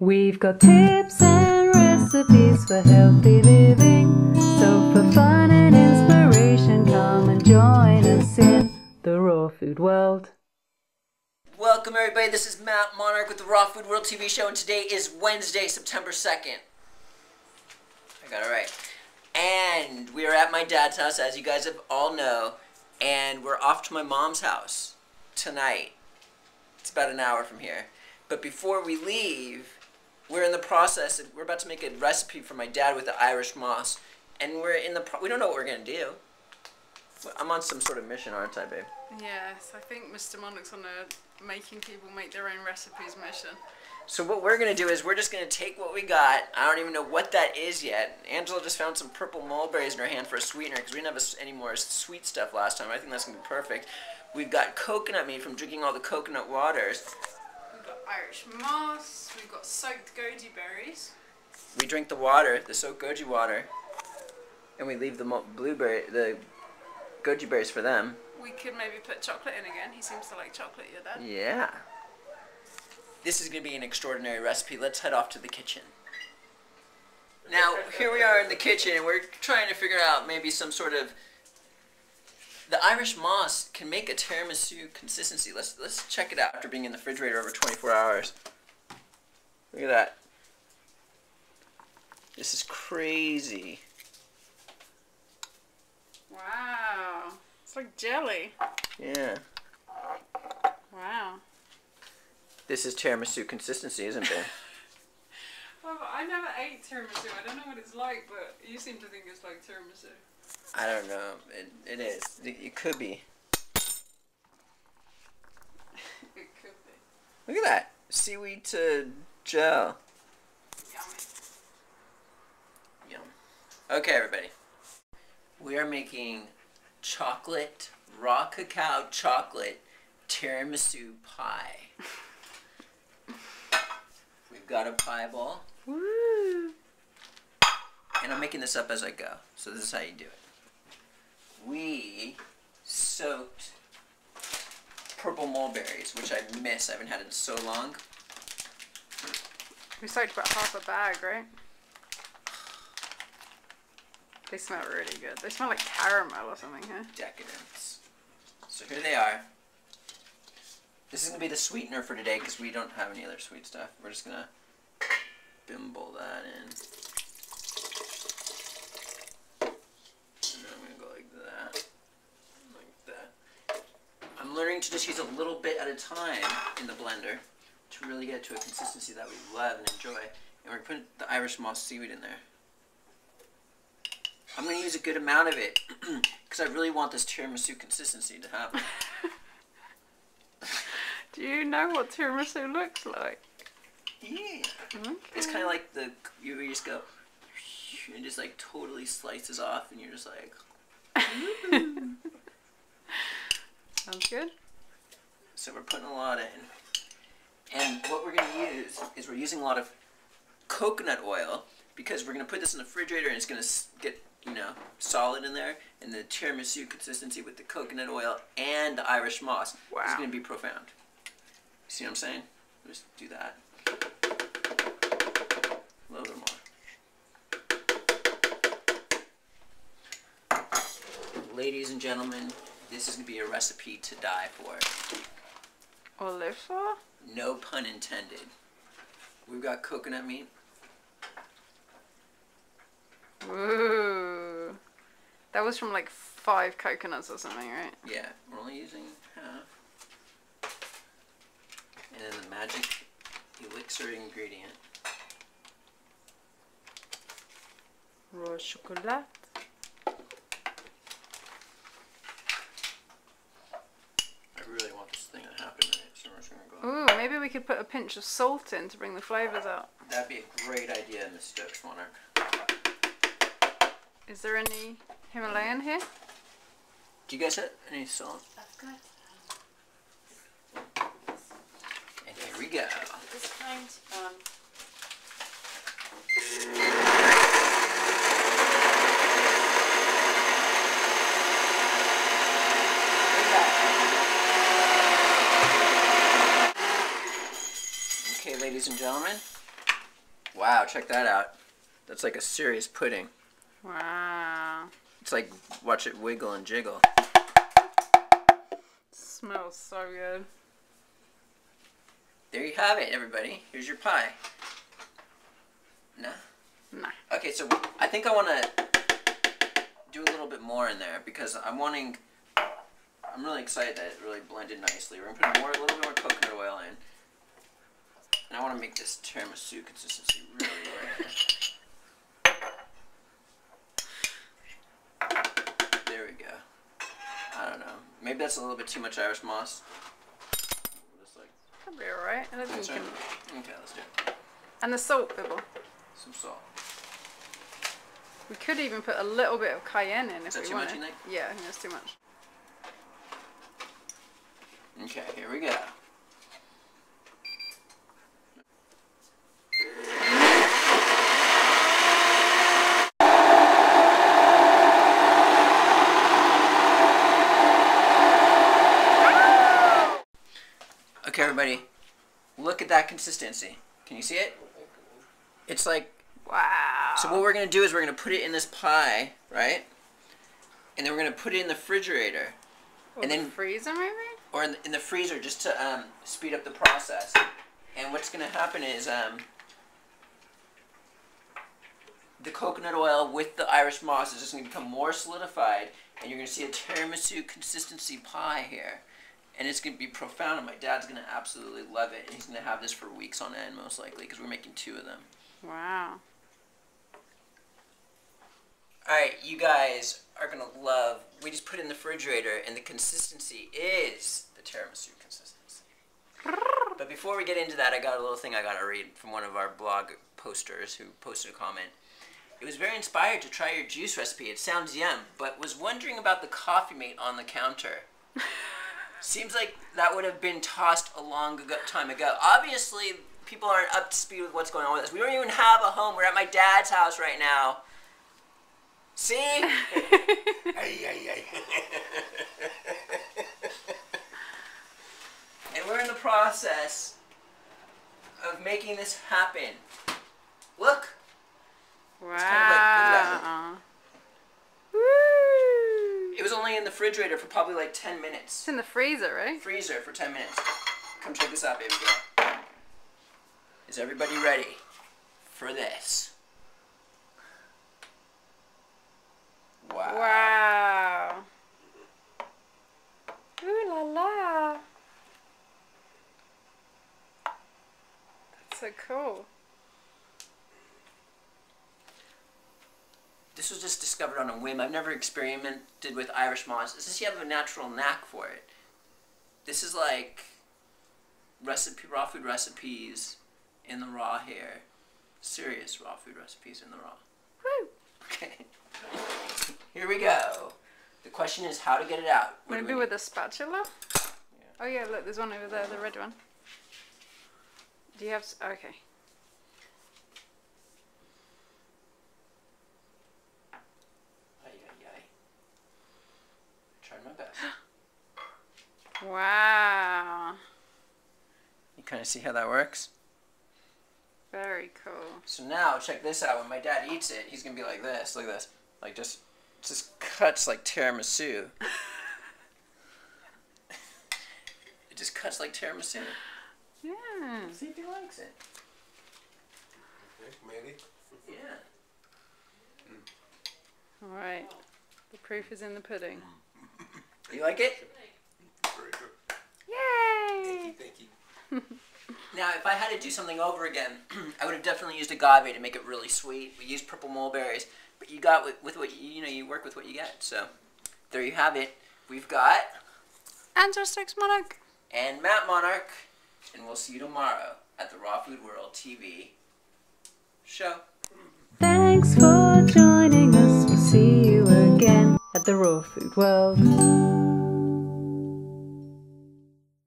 We've got tips and recipes for healthy living. So for fun and inspiration, come and join us in the Raw Food World. Welcome everybody, this is Matt Monarch with the Raw Food World TV Show, and today is Wednesday, September 2nd. I got it right. And we are at my dad's house, as you guys all know, and we're off to my mom's house tonight. It's about an hour from here. But before we leave, we're in the process of, we're about to make a recipe for my dad with the Irish moss, and we don't know what we're gonna do. I'm on some sort of mission, aren't I, babe? Yes, I think Mr. Monarch's on a making people make their own recipes mission. So what we're gonna do is we're just gonna take what we got. I don't even know what that is yet. Angela just found some purple mulberries in her hand for a sweetener because we didn't have any more sweet stuff last time. I think that's gonna be perfect. We've got coconut meat from drinking all the coconut waters. Irish moss, we've got soaked goji berries. We drink the water, the soaked goji water, and we leave the goji berries for them. We could maybe put chocolate in again. He seems to like chocolate, your dad. Yeah. This is going to be an extraordinary recipe. Let's head off to the kitchen. Now, here we are in the kitchen, and we're trying to figure out maybe some sort of... The Irish moss can make a tiramisu consistency. Let's check it out after being in the refrigerator over 24 hours. Look at that. This is crazy. Wow. It's like jelly. Yeah. Wow. This is tiramisu consistency, isn't it? Well, I never ate tiramisu. I don't know what it's like, but you seem to think it's like tiramisu. I don't know. It is. It could be. It could be. Look at that. Seaweed to gel. Yummy. Yum. Okay, everybody. We are making chocolate, raw cacao chocolate tiramisu pie. We've got a pie bowl. Woo! And I'm making this up as I go. So this is how you do it. We soaked purple mulberries, which I miss. I haven't had in so long. We soaked about half a bag, right? They smell really good. They smell like caramel or something, huh? Decadence. So here they are. This is going to be the sweetener for today because we don't have any other sweet stuff. We're just going to bimble that in. To just use a little bit at a time in the blender to really get it to a consistency that we love and enjoy. And we're putting the Irish moss seaweed in there. I'm going to use a good amount of it because I really want this tiramisu consistency to happen. Do you know what tiramisu looks like? Yeah. Okay. It's kind of like the, you just go, and just like totally slices off and you're just like. Sounds good. So we're putting a lot in. And what we're going to use is we're using a lot of coconut oil because we're going to put this in the refrigerator and it's going to get, you know, solid in there. And the tiramisu consistency with the coconut oil and the Irish moss is going to be profound. See what I'm saying? Just do that. A little bit more. Ladies and gentlemen, this is going to be a recipe to die for. Or live for? No pun intended. We've got coconut meat. Ooh. That was from like 5 coconuts or something, right? Yeah. We're only using half. And then the magic elixir ingredient. Raw chocolate. Ooh, maybe we could put a pinch of salt in to bring the flavours out. That'd be a great idea, Miss Stokes Monarch. Is there any Himalayan here? Do you guys have any salt? I've got some. And here we go. This kind, ladies and gentlemen, Wow, check that out. That's like a serious pudding. Wow. It's like, watch it wiggle and jiggle. It smells so good. There you have it, everybody. Here's your pie. No? No. Okay, so I think I want to do a little bit more in there because I'm really excited that it really blended nicely. We're going to put a little bit more coconut oil in. And I want to make this tiramisu consistency really rare. There we go. I don't know. Maybe that's a little bit too much Irish moss. Just like... That'll be alright. I don't think you can... Okay, let's do it. And the salt, Bibble. Some salt. We could even put a little bit of cayenne in if we wanted. Is that too much, you think? Yeah, I think that's too much. Okay, here we go. Okay, everybody, look at that consistency. Can you see it? It's like... Wow. So what we're going to do is we're going to put it in this pie, right? And then we're going to put it in the refrigerator. Or and then the freezer, maybe? Or in the freezer just to speed up the process. And what's going to happen is the coconut oil with the Irish moss is just going to become more solidified. And you're going to see a tiramisu consistency pie here. And it's going to be profound. And my dad's going to absolutely love it. And he's going to have this for weeks on end, most likely, because we're making 2 of them. Wow. Alright, you guys are going to love, we just put it in the refrigerator and the consistency is the tiramisu consistency. But before we get into that, I got a little thing I got to read from one of our blog posters who posted a comment. It was very inspired to try your juice recipe. It sounds yum, but was wondering about the coffee mate on the counter. Seems like that would have been tossed a long time ago. Obviously, people aren't up to speed with what's going on with us. We don't even have a home. We're at my dad's house right now. See? And we're in the process of making this happen. Look. Wow. It's kind of like, look at that. Woo. It was only in the refrigerator for probably like 10 minutes. It's in the freezer, right? Freezer for 10 minutes. Come check this out, baby girl. Is everybody ready for this? Wow. Wow. Ooh la la. That's so cool. This was just discovered on a whim. I've never experimented with Irish moss. It's just you have a natural knack for it. This is like raw food recipes. In the raw here. Serious raw food recipes in the raw. Woo! Okay. Here we go. The question is how to get it out. Maybe with a spatula? Yeah. Oh yeah, look, there's one over there, the red one. Do you have... Okay. Ay-ay-ay. I tried my best. Wow. You kind of see how that works? Very cool. So now, check this out. When my dad eats it, he's going to be like this. Look at this. Like, just cuts like tiramisu. It just cuts like tiramisu. Yeah. See if he likes it. Okay, maybe. Yeah. All right. The proof is in the pudding. You like it? Very good. Yay! Thank you, thank you. Now, if I had to do something over again, I would have definitely used agave to make it really sweet. We used purple mulberries, but you got with what you know. You work with what you get. So, there you have it. We've got Angela Stokes Monarch and Matt Monarch, and we'll see you tomorrow at the Raw Food World TV show. Thanks for joining us. We'll see you again at the Raw Food World.